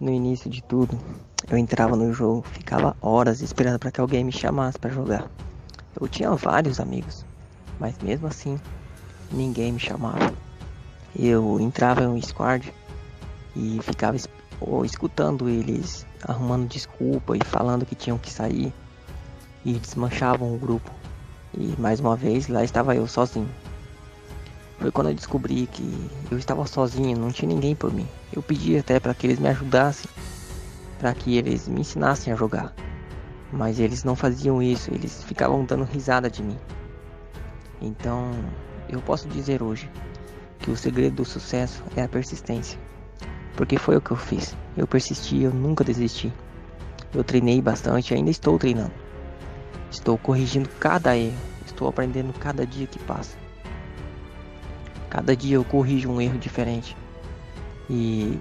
No início de tudo, eu entrava no jogo, ficava horas esperando para que alguém me chamasse para jogar. Eu tinha vários amigos, mas mesmo assim, ninguém me chamava. Eu entrava em um squad e ficava escutando eles arrumando desculpa e falando que tinham que sair, e desmanchavam o grupo. E mais uma vez, lá estava eu sozinho. Foi quando eu descobri que eu estava sozinho, não tinha ninguém por mim. Eu pedi até para que eles me ajudassem, para que eles me ensinassem a jogar. Mas eles não faziam isso, eles ficavam dando risada de mim. Então, eu posso dizer hoje que o segredo do sucesso é a persistência. Porque foi o que eu fiz. Eu persisti, eu nunca desisti. Eu treinei bastante, ainda estou treinando. Estou corrigindo cada erro, estou aprendendo cada dia que passa. Cada dia eu corrijo um erro diferente. E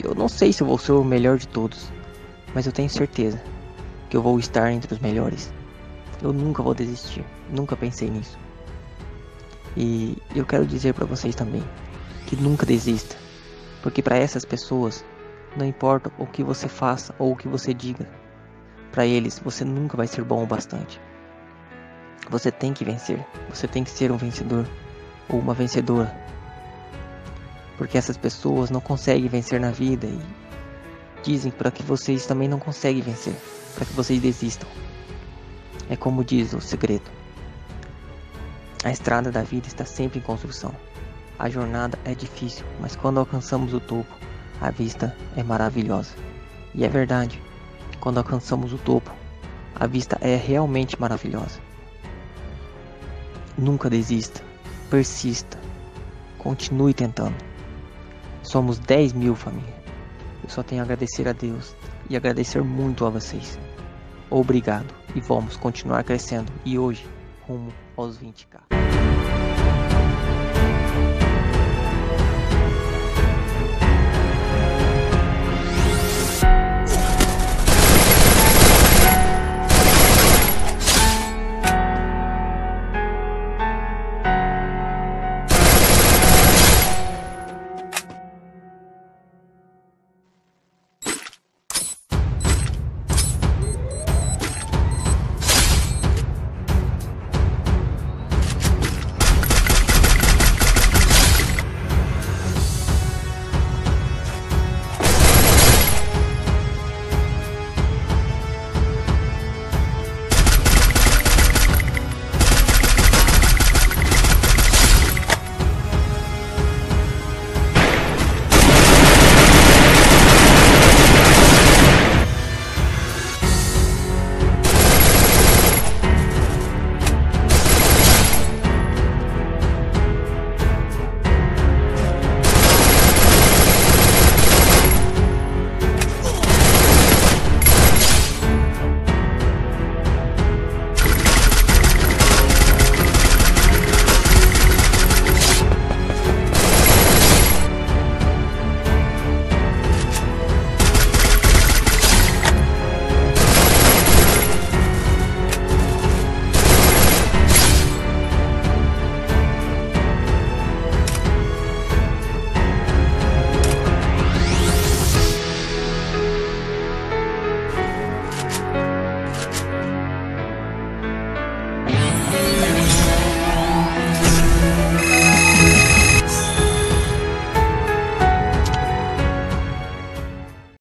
eu não sei se eu vou ser o melhor de todos, mas eu tenho certeza que eu vou estar entre os melhores. Eu nunca vou desistir, nunca pensei nisso. E eu quero dizer para vocês também que nunca desista, porque para essas pessoas não importa o que você faça ou o que você diga, para eles você nunca vai ser bom o bastante. Você tem que vencer, você tem que ser um vencedor ou uma vencedora, porque essas pessoas não conseguem vencer na vida e dizem para que vocês também não conseguem vencer, para que vocês desistam. É como diz o segredo: a estrada da vida está sempre em construção. A jornada é difícil, mas quando alcançamos o topo, a vista é maravilhosa. E é verdade, quando alcançamos o topo, a vista é realmente maravilhosa. Nunca desista, persista, continue tentando. Somos 10 mil família. Eu só tenho a agradecer a Deus e agradecer muito a vocês. Obrigado, e vamos continuar crescendo, e hoje rumo aos 20.000.